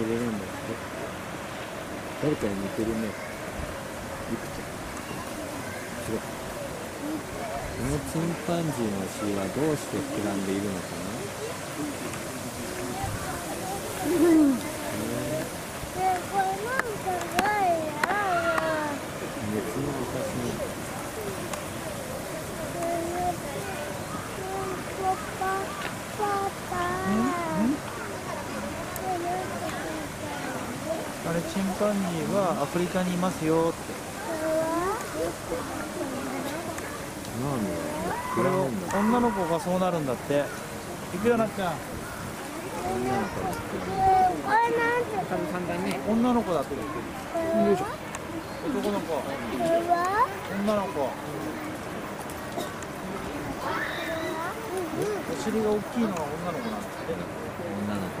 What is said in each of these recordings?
取れるんだって。誰かに似てるね。いくちゃん。すごい。このチンパンジーのお尻はどうして膨らんでいるのかな。うん。これなんかないや。別のお菓子。あれ、チンパンジーはアフリカにいますよって。これを女の子がそうなるんだって。いくよ、なっちゃん。女の子だって。よいしょ。男の子。女の子。お尻が大きいのは女の子なんですね。女の子。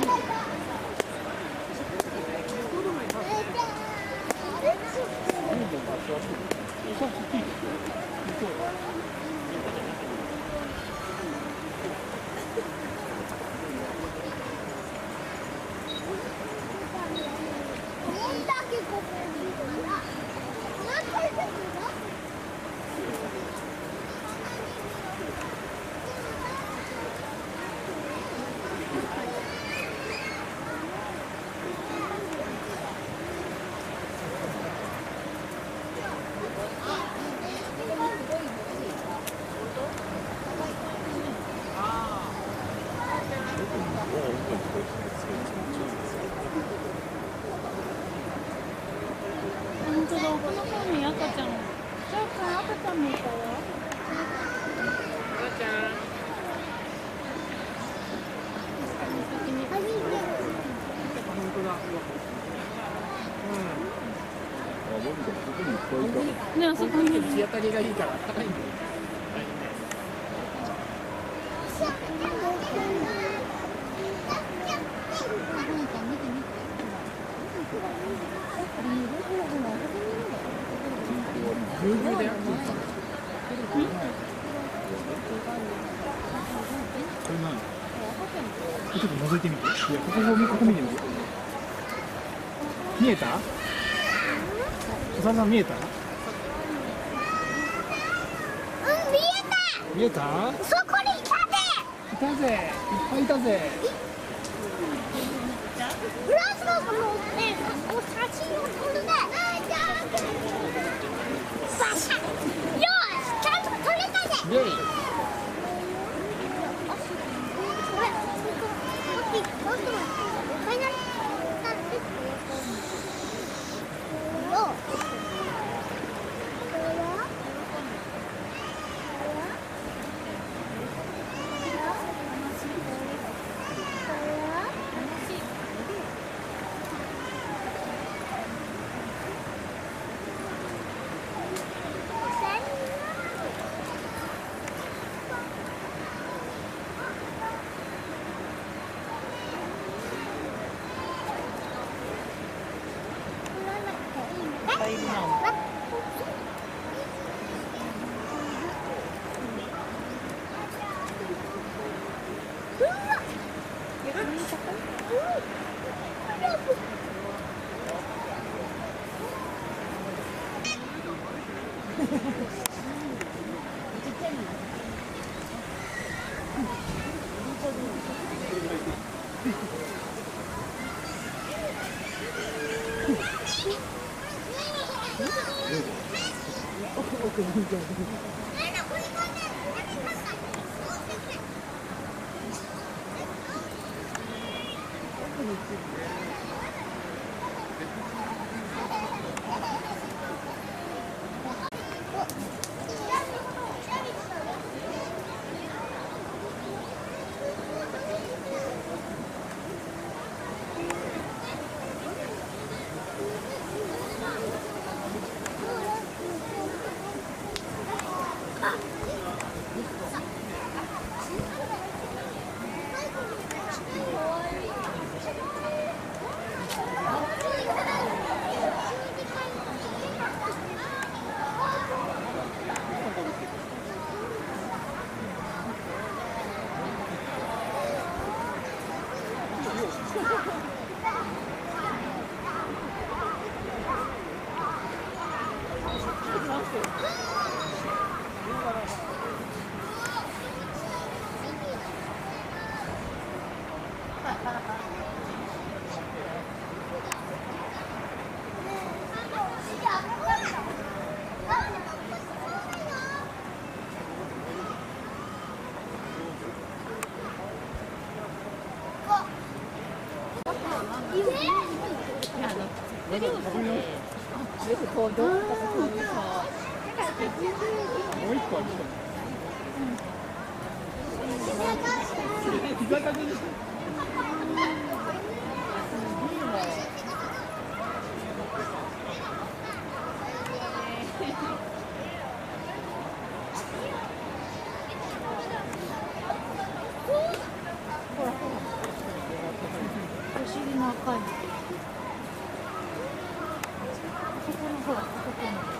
日当たりがいいから高いんだよ。ちょっと覗いてみて。ここ見てみて。見えた？おさんさん見えた？見えた？そこにいたぜ。いたぜ。いっぱいいたぜ。グラスがこのね、こう写真を撮るね。バシャ。よし、ちゃんと撮れたぜ。高い。ここのほら、ここの。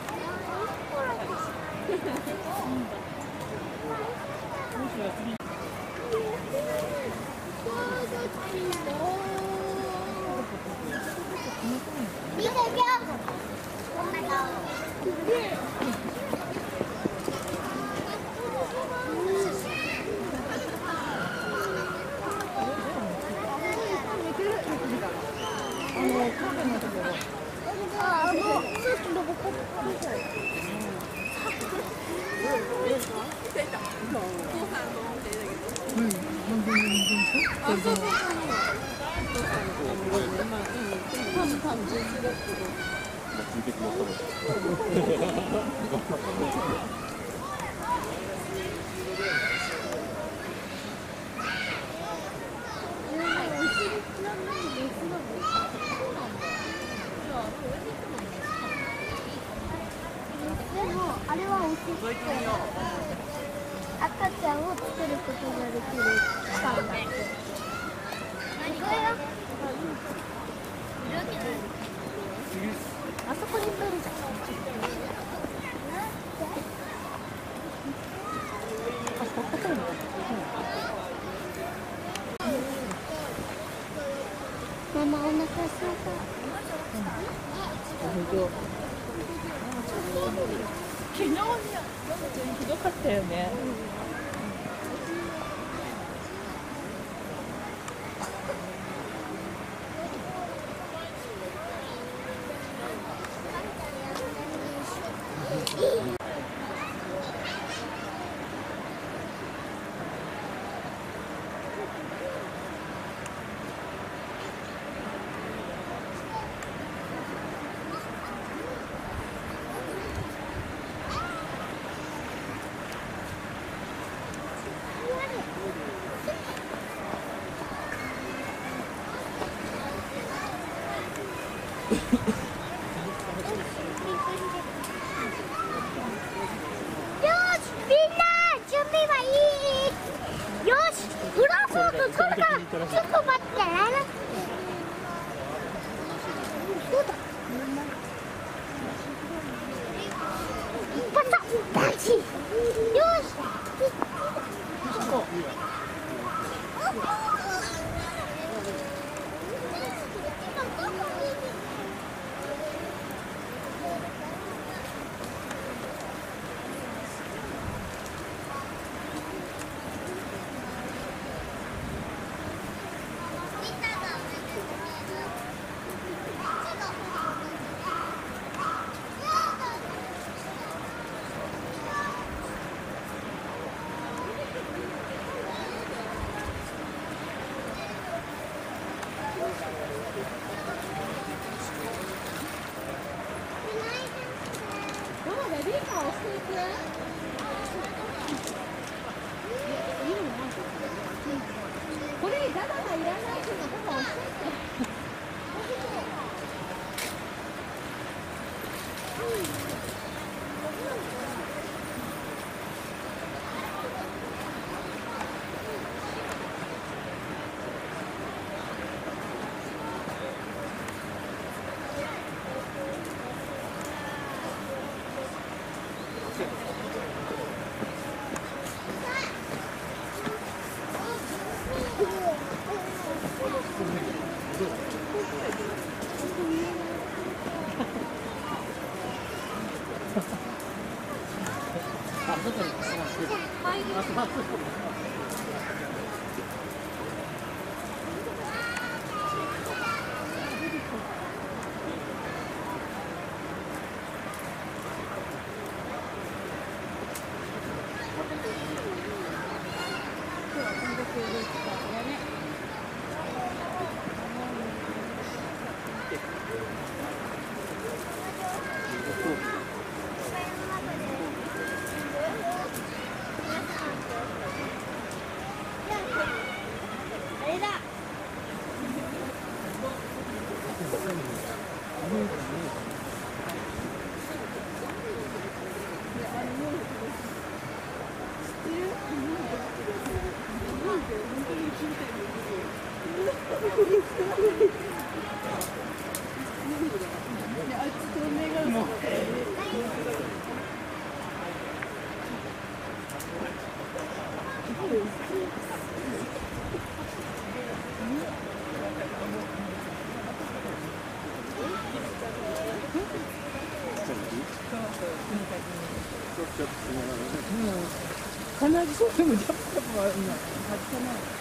하나 주세요. 무조건 뭐, 받잖아요.